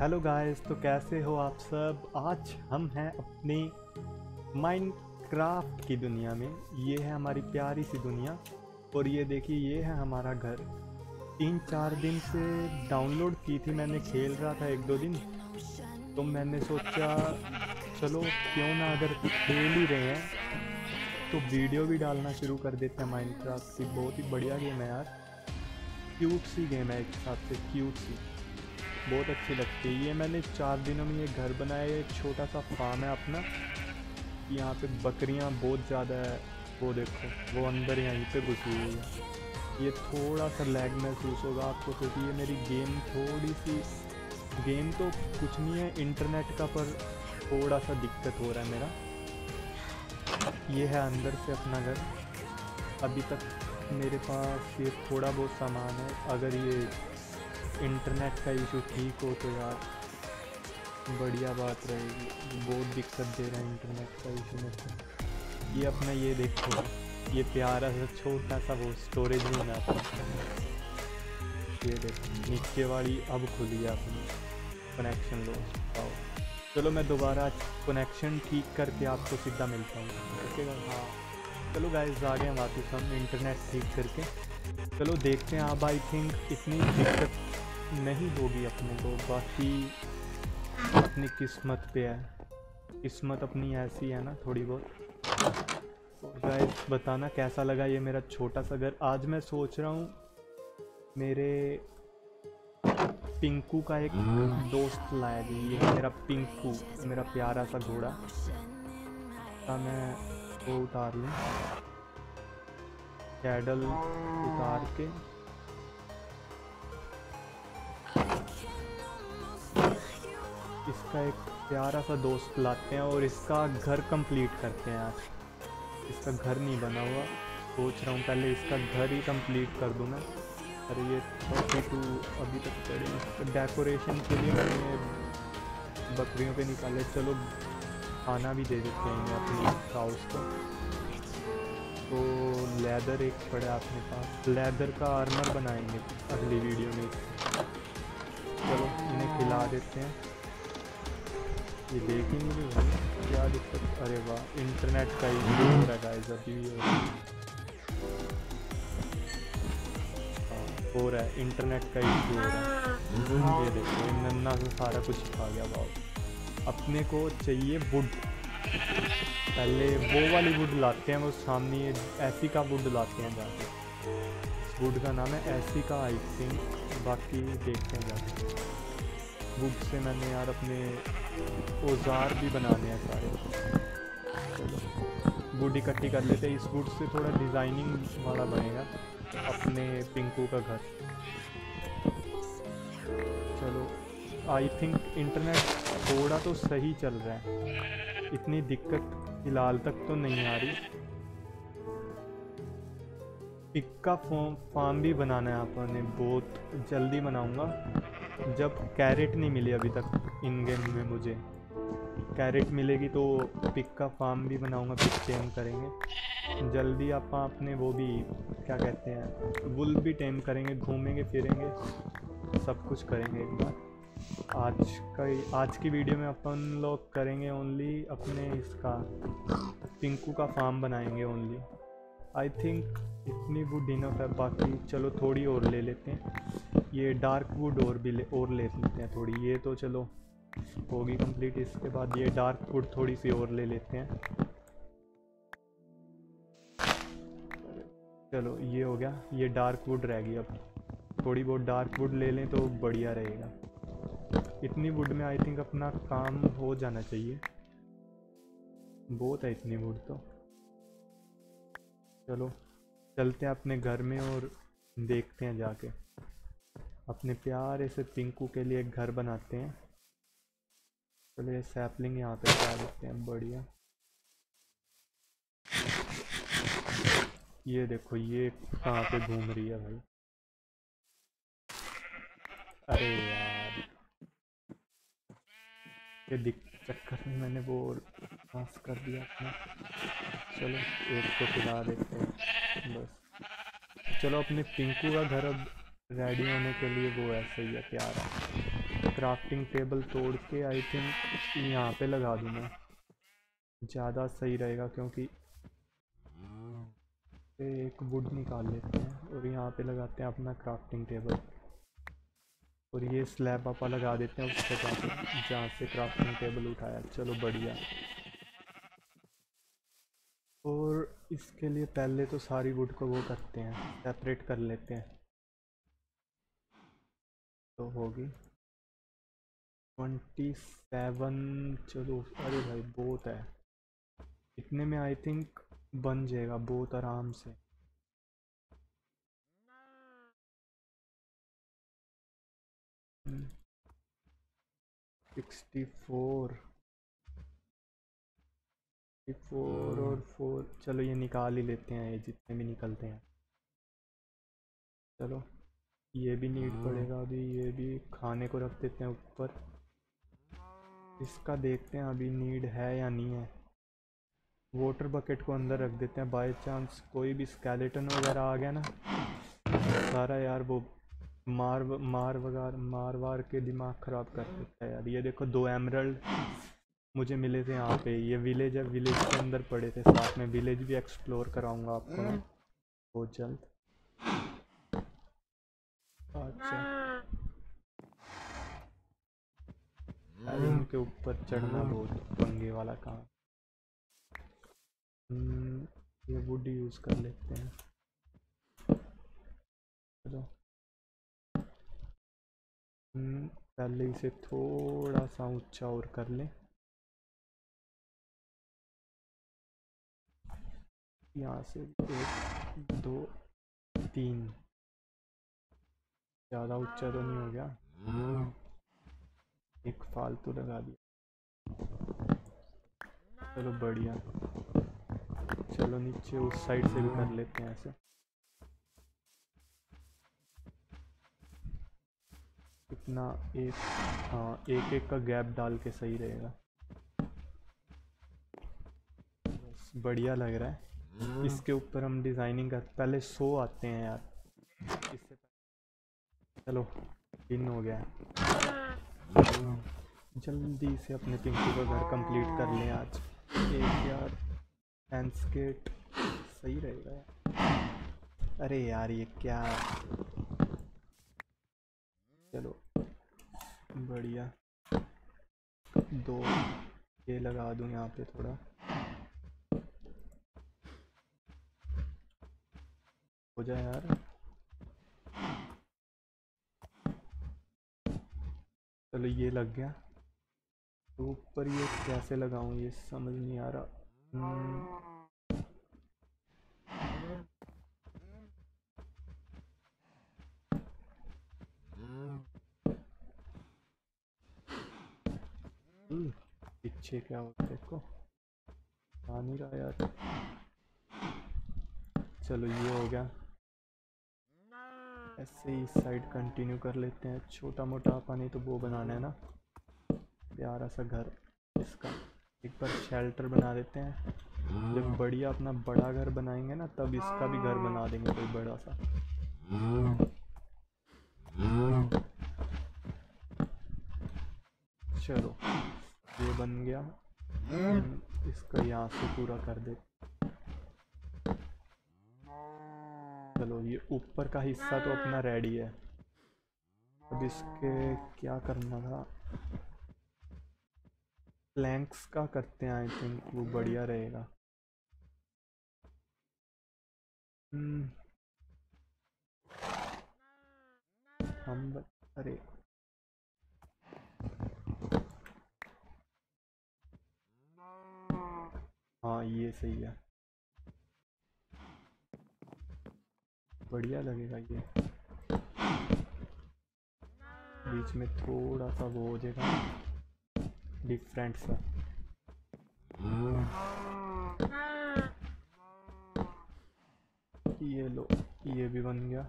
Hello guys, तो कैसे हो आप सब। आज हम हैं अपने माइनक्राफ्ट की दुनिया में। ये है हमारी प्यारी सी दुनिया और ये देखिए ये है हमारा घर। 3-4 दिन से डाउनलोड की थी मैंने, खेल रहा था 1-2 दिन, तो मैंने सोचा चलो क्यों ना, अगर खेल ही रहे हैं तो वीडियो भी डालना शुरू कर देते हैं माइनक्राफ्ट की। बहुत ही बढ़िया गेम है यार, क्यूट सी गेम है, एक हिसाब से क्यूट सी, बहुत अच्छी लगती है ये। मैंने 4 दिनों में ये घर बनाया। ये छोटा सा फार्म है अपना। यहाँ पे बकरियाँ बहुत ज़्यादा है, वो देखो वो अंदर यहीं पे घुसी हुई है। ये थोड़ा सा लैग महसूस होगा आपको क्योंकि ये मेरी गेम थोड़ी सी, गेम तो कुछ नहीं है इंटरनेट का, पर थोड़ा सा दिक्कत हो रहा है मेरा। ये है अंदर से अपना घर। अभी तक मेरे पास ये थोड़ा बहुत सामान है। अगर ये इंटरनेट का इशू ठीक हो तो यार बढ़िया बात रहेगी। बहुत दिक्कत दे रहा है इंटरनेट का इशू में। ये अपना ये देखो, ये प्यारा सा छोटा सा वो स्टोरेज भी बना पाता। ये देखो नीचे वाली अब खुली है अपनी। कनेक्शन लो, पाओ। चलो मैं दोबारा कनेक्शन ठीक करके आपको सीधा मिलता हूँ, ओके। हाँ चलो गाइस, आ गए वापस हम इंटरनेट ठीक करके। चलो देखते हैं अब, आई थिंक इतनी दिक्कत नहीं होगी अपने को, बाकी अपनी किस्मत पे है। किस्मत अपनी ऐसी है ना थोड़ी बहुत। गाइस बताना कैसा लगा ये मेरा छोटा सा घर। आज मैं सोच रहा हूँ, मेरे पिंकू का एक दोस्त लाया जी। ये है मेरा पिंकू, मेरा प्यारा सा घोड़ा। मैं वो उतार लूँ, कैडल उतार के इसका एक प्यारा सा दोस्त लाते हैं और इसका घर कंप्लीट करते हैं। आज इसका घर नहीं बना हुआ, सोच रहा हूँ पहले इसका घर ही कंप्लीट कर दूँ मैं। अरे ये 32 अभी तक चढ़े। डेकोरेशन के लिए मैंने बकरियों पे निकाले। चलो खाना भी दे देते हैं अपने काउस को। तो लेदर एक पड़ा अपने पास, लेदर का आर्मर बनाएंगे अगली वीडियो में। चलो इन्हें खिला देते हैं। ये देख ही नहीं रही क्या दिक्कत। अरे वाह, इंटरनेट का ही हो रहा है, अभी भी हो रहा है, इंटरनेट का ही हो रहा है। ये देखो नन्ना से सारा कुछ खा गया। वाह, अपने को चाहिए वुड। पहले वो वाली वुड लाते हैं, वो सामने ऐसी का वुड लाते हैं जाके। वुड का नाम है ऐसी का आई थिंक, बाकी देखते हैं जाके। बुक से मैंने यार अपने औजार भी बनाने हैं सारे। चलो वुड इकट्ठी कर लेते हैं। इस वुड से थोड़ा डिज़ाइनिंग वाला बनेगा अपने पिंकू का घर। चलो आई थिंक इंटरनेट थोड़ा तो सही चल रहा है, इतनी दिक्कत फिलहाल तक तो नहीं आ रही। पिक का फार्म भी बनाना है आपने, बहुत जल्दी बनाऊंगा जब कैरेट नहीं मिली। अभी तक इन गेम में मुझे कैरेट मिलेगी तो पिक का फार्म भी बनाऊंगा, पिक टेम करेंगे जल्दी आप अपने। वो भी क्या कहते हैं, वुल भी टेम करेंगे, घूमेंगे फिरेंगे, सब कुछ करेंगे एक बार। आज की वीडियो में अपन लोग करेंगे ओनली अपने इसका पिंकू का फार्म बनाएंगे ओनली। आई थिंक इतनी वुड इनफ है, बाकी चलो थोड़ी और ले लेते हैं। ये डार्क वुड और भी ले लेते हैं थोड़ी। ये तो चलो होगी कंप्लीट। इसके बाद ये डार्क वुड थोड़ी सी और ले लेते हैं। चलो ये हो गया, ये डार्क वुड रह गई। अब थोड़ी बहुत डार्क वुड ले लें तो बढ़िया रहेगा। इतनी वुड में आई थिंक अपना काम हो जाना चाहिए, बहुत है इतनी वुड तो। चलो चलते हैं अपने घर में और देखते हैं जाके, अपने प्यारे से पिंकू के लिए एक घर बनाते हैं। चलो ये सैपलिंग यहाँ पे लगा देते हैं, बढ़िया। ये देखो ये कहाँ पे घूम रही है भाई। अरे यार ये चक्कर में मैंने वो पास कर दिया अपना। चलो एक को खिला देते हैं बस। चलो अपने पिंकू का घर अब रेडी होने के लिए वो ऐसे ही है प्यारा। क्राफ्टिंग टेबल तोड़ के आई थिंक यहाँ पे लगा दूँ मैं, ज़्यादा सही रहेगा क्योंकि एक वुड निकाल लेते हैं और यहाँ पे लगाते हैं अपना क्राफ्टिंग टेबल और ये स्लैब आपा लगा देते हैं उसके पास जहाँ से क्राफ्टिंग टेबल उठाया। चलो बढ़िया। और इसके लिए पहले तो सारी वुड को वो करते हैं, सेपरेट कर लेते हैं तो होगी 27। चलो अरे भाई बहुत है, इतने में आई थिंक बन जाएगा बहुत आराम से। सिक्सटी फोर और 4। चलो ये निकाल ही लेते हैं, ये जितने भी निकलते हैं। चलो ये भी नीड पड़ेगा अभी, ये भी खाने को रख देते हैं ऊपर। इसका देखते हैं अभी नीड है या नहीं है। वाटर बकेट को अंदर रख देते हैं, बाय चांस कोई भी स्केलेटन वगैरह आ गया ना सारा यार वो मार वार के दिमाग ख़राब कर देता है यार। ये देखो 2 एमरल्ड मुझे मिले थे यहाँ पे। ये विलेज है, विलेज के अंदर पड़े थे, साथ में विलेज भी एक्सप्लोर कराऊंगा आपको मैं बहुत जल्द। अच्छा अरे उनके ऊपर चढ़ना बहुत पंगे वाला काम। ये वुड यूज़ कर लेते हैं। चलो पहले इसे थोड़ा सा ऊंचा और कर लें। यहाँ से 1 2 3 ज़्यादा ऊंचा तो नहीं हो गया, एक फालतू लगा दिया। चलो बढ़िया। चलो नीचे उस साइड से भी कर लेते हैं ऐसे। इतना एक, हाँ एक एक का गैप डाल के सही रहेगा, बस बढ़िया लग रहा है। इसके ऊपर हम डिज़ाइनिंग कर पहले 100 आते हैं यार इससे। चलो पिन हो गया, जल्दी से अपने पिंकी का घर कंप्लीट कर लें आज। एक यार लैंडस्केप सही रहेगा। अरे यार ये क्या, चलो बढ़िया। 2 ये लगा दूँ यहाँ पे थोड़ा, हो जाए यार। चलो ये लग गया। ऊपर ये कैसे लगाऊँ ये समझ नहीं आ रहा। पीछे क्या होता है देखो, आ नहीं रहा यार। चलो ये हो गया, ऐसे ही साइड कंटिन्यू कर लेते हैं। छोटा मोटा पानी तो वो बनाना है ना, प्यारा सा घर। इसका एक बार शेल्टर बना देते हैं, जब बढ़िया अपना बड़ा घर बनाएंगे ना तब इसका भी घर बना देंगे कोई बड़ा सा। चलो ये बन गया, इसका यहाँ से पूरा कर दे। चलो ये ऊपर का हिस्सा तो अपना रेडी है। अब इसके क्या करना था, प्लैंक्स का करते हैं आई थिंक वो बढ़िया रहेगा। हम अरे हाँ ये सही है, बढ़िया लगेगा। ये बीच में थोड़ा सा वो हो जाएगा डिफरेंट सा। ये लो ये भी बन गया।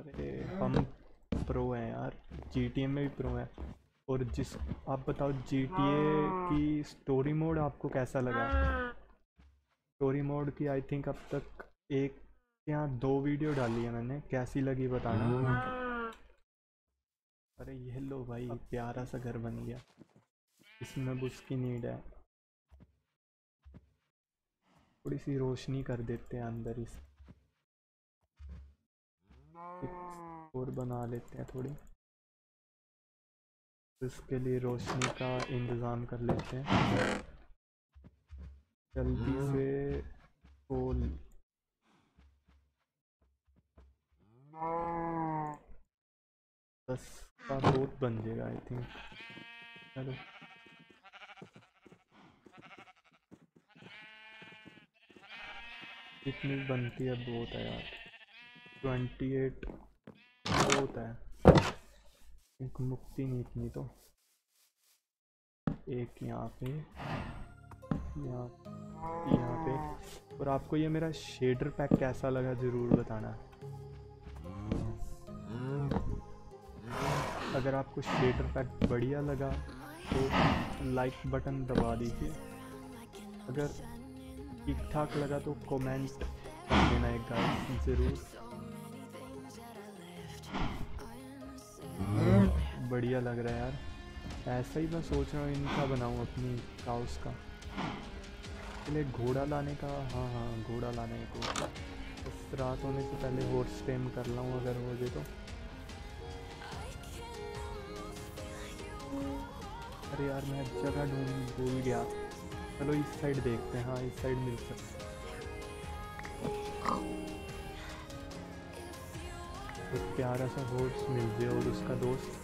अरे हम प्रो हैं यार, GTA में भी प्रो है। और जिस आप बताओ GTA की स्टोरी मोड आपको कैसा लगा? स्टोरी मोड की आई थिंक अब तक 1 या 2 वीडियो डाली है मैंने, कैसी लगी बताना। अरे ये लो भाई, प्यारा सा घर बन गया। इसमें बुश की नीड है, थोड़ी सी रोशनी कर देते हैं अंदर। इस और बना लेते हैं थोड़ी, इसके लिए रोशनी का इंतज़ाम कर लेते हैं जल्दी से। कोल बस का बहुत बन जाएगा आई थिंक। चलो कितनी बनती है? बहुत है यार, 28 बहुत है। एक मुक्ति नहीं इतनी तो। एक यहाँ पे, यहाँ पे। और आपको ये मेरा शेडर पैक कैसा लगा ज़रूर बताना। अगर आपको शेडर पैक बढ़िया लगा तो लाइक बटन दबा दीजिए। अगर ठीक ठाक लगा तो कमेंट कर देना एक गाइस ज़रूर। बढ़िया लग रहा है यार। ऐसा ही मैं सोच रहा हूँ इनका बनाऊँ, अपनी काउस का। पहले घोड़ा लाने का, हाँ हाँ घोड़ा लाने को तो रात होने से पहले हॉर्स टेम कर लाऊँ अगर हो जाए तो। अरे यार मैं जगह ढूंढ भूल गया। चलो इस साइड देखते हैं। हाँ इस साइड मिल सकते। एक प्यारा सा हॉर्स मिल जाए और उसका दोस्त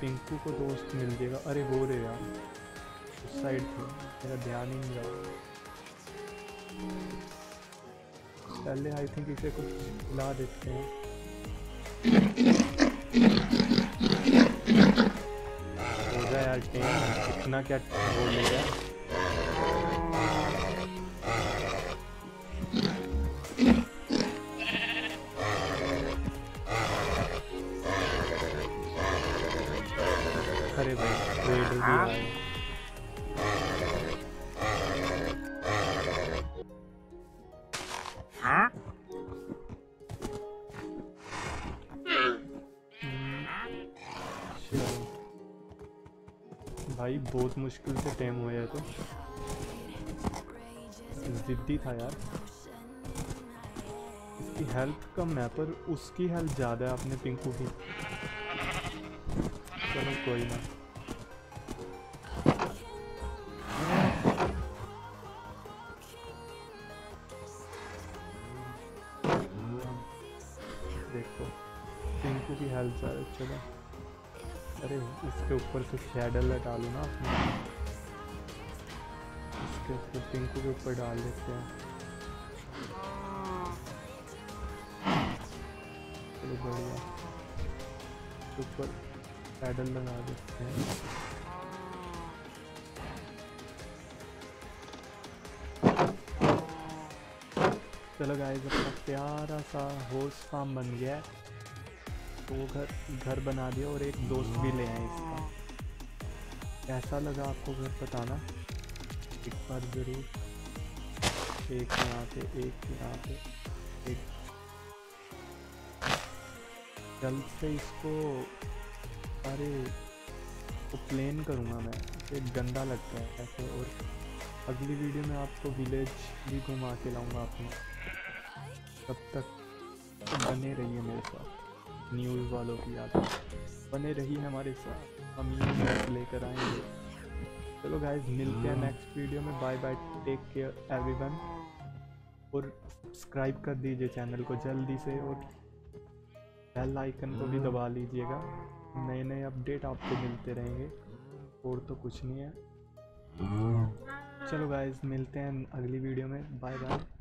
पिंकू को दोस्त मिल जाएगा। अरे हो रे यार उस साइड थे, मेरा ध्यान ही नहीं रहा। पहले आई थिंक इसे कुछ खिला देते हैं। हो गया यार टेम, इतना क्या बोल रहा है। अरे भाई रेडर भी आए। भाई बहुत मुश्किल से टेम हुआ है तो, जिद्दी था यार। इसकी हेल्थ कम है पर उसकी हेल्थ ज़्यादा है अपने पिंकू की। चलो कोई ना, देखो पिंकू की हेल्थ ज़्यादा। चलो अरे इसके ऊपर से शेडल डालो ना अपने, इसके ऊपर पिंकू के ऊपर डाल देते हैं। चलो बढ़िया ऊपर पैडल लगा देते हैं। चलो गाइस अपना प्यारा सा हॉर्स फार्म बन गया है। तो घर बना दिया और एक दोस्त भी ले आए इसका। कैसा लगा आपको घर बताना एक बार ज़रूर। एक यहाँ पे, एक यहाँ पे, एक। जल्द से इसको अरे तो प्लेन करूँगा मैं, ये गंदा लगता है ऐसे। और अगली वीडियो में आपको विलेज भी घुमा के लाऊँगा अपना। तब तक तो बने रहिए मेरे साथ, न्यूज़ वालों की याद बने रहिए हमारे साथ। हम न्यूज़ लेकर आएंगे। चलो गाइस मिलते हैं नेक्स्ट वीडियो में। Bye bye, take care everyone. और सब्सक्राइब कर दीजिए चैनल को जल्दी से और बेल आइकन को भी दबा लीजिएगा। नए नए अपडेट आपको मिलते रहेंगे और तो कुछ नहीं है। चलो गाइस मिलते हैं अगली वीडियो में। Bye bye.